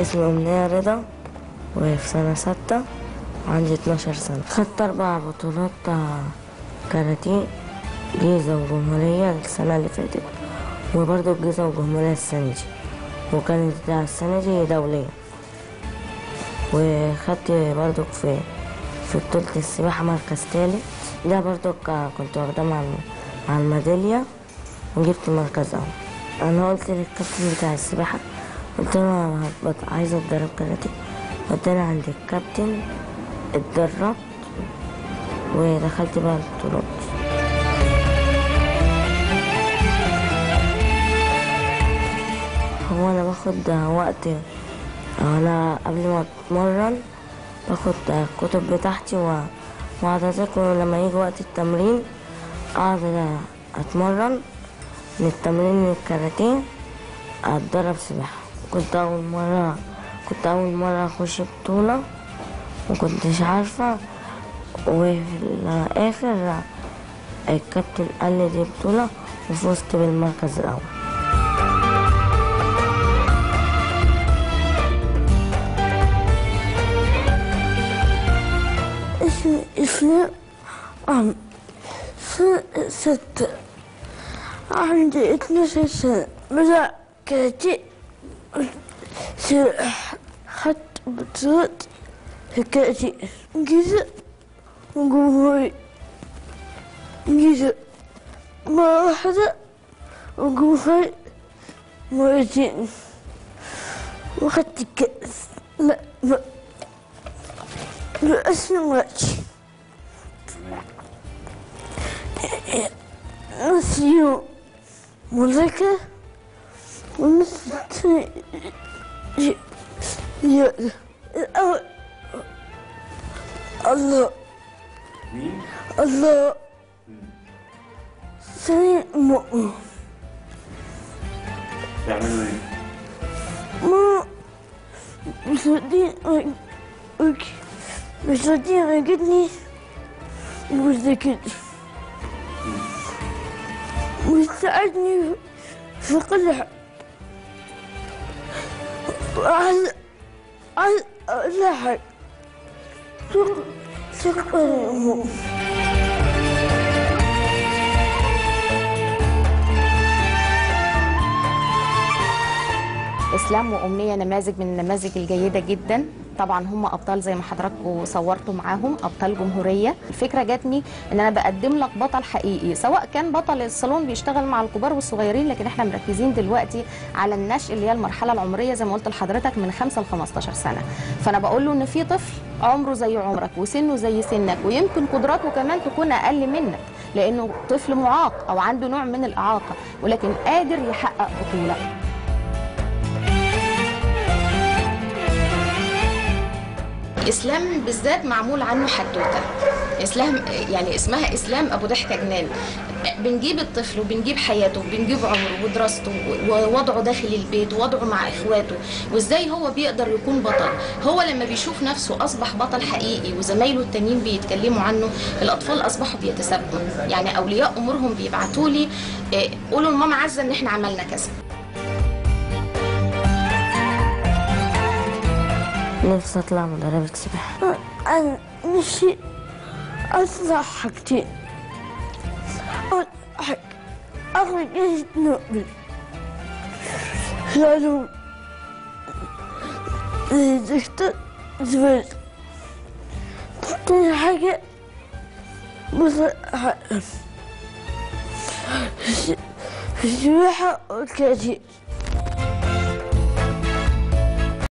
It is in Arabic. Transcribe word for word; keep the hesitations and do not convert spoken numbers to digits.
اسمي أمنية رضا وفي سنة ستة وعندي اتناشر سنة. خدت أربع بطولات كاراتيه، جيزة وجمهورية السنة اللي فاتت وبرضه الجيزة وجمهورية السنة دي، وكانت السنة دي دولية. وخدت برضه في في بطولة السباحة مركز تالت، ده برضه كنت واخداه مع مع الميدالية وجبت مركز أول. أنا قلت للكابتن بتاع السباحة، قلت له أنا عايزة أتدرب كاراتيه، وداني عند الكابتن اتدربت ودخلت بقى البطولات. هو أنا باخد وقت، أنا قبل ما أتمرن باخد الكتب بتاعتي وأقعد أذاكر، ولما يجي وقت التمرين أقعد أتمرن من التمرين من الكاراتيه أتدرب سباحة. كنت أول مرة كنت أول مرة أخش بطولة مكنتش عارفة، وفي الآخر الكابتن قال لي دي بطولة وفزت بالمركز الأول. اسمي إسلام، عم سنة ستة، عندي اتناشر سنة، بدأت كاراتيه سباحة، خدت بطولات في كاراتيه جيزة وجمهورية، جيزة مرة واحدة وجمهورية مرتين، وخدت الكأس باسم مراتي نص يوم مذاكرة ونص التاني رياضة. الأول الله مين؟ الله ثاني مؤمن. بتعملوا ايه؟ ماما مش راضيين عجبني ومذاكرتي وتساعدني في كل حاجة، وعلى على كل حاجة. شكرا يا أمو. إسلام وأمنية نماذج من النماذج الجيدة جدا، طبعا هم أبطال زي ما حضراتكم صورتوا معاهم، أبطال جمهورية. الفكرة جاتني إن أنا بقدم لك بطل حقيقي، سواء كان بطل الصالون بيشتغل مع الكبار والصغيرين، لكن إحنا مركزين دلوقتي على النشء اللي هي المرحلة العمرية زي ما قلت لحضرتك من خمسة لخمستاشر سنة. فأنا بقول له إن في طفل عمره زي عمرك وسنه زي سنك، ويمكن قدراته كمان تكون أقل منك لأنه طفل معاق أو عنده نوع من الإعاقة، ولكن قادر يحقق بطولة. إسلام بالذات معمول عنه حدوته، إسلام يعني اسمها إسلام أبو ضحكة جنان. بنجيب الطفل وبنجيب حياته وبنجيب عمره ودراسته ووضعه داخل البيت ووضعه مع إخواته، وإزاي هو بيقدر يكون بطل. هو لما بيشوف نفسه أصبح بطل حقيقي وزمايله التانيين بيتكلموا عنه، الأطفال أصبحوا بيتسابقوا، يعني أولياء أمورهم بيبعتوا لي قولوا لماما عزة إن إحنا عملنا كذا. نفسي أطلع مدربة سباحة. أنا نفسي أطلع حاجتين، أول حاجة أخد جايزة نوبل للعلوم للدكتور زبير، تاني حاجة مسابقة في السباحة والكاراتيه.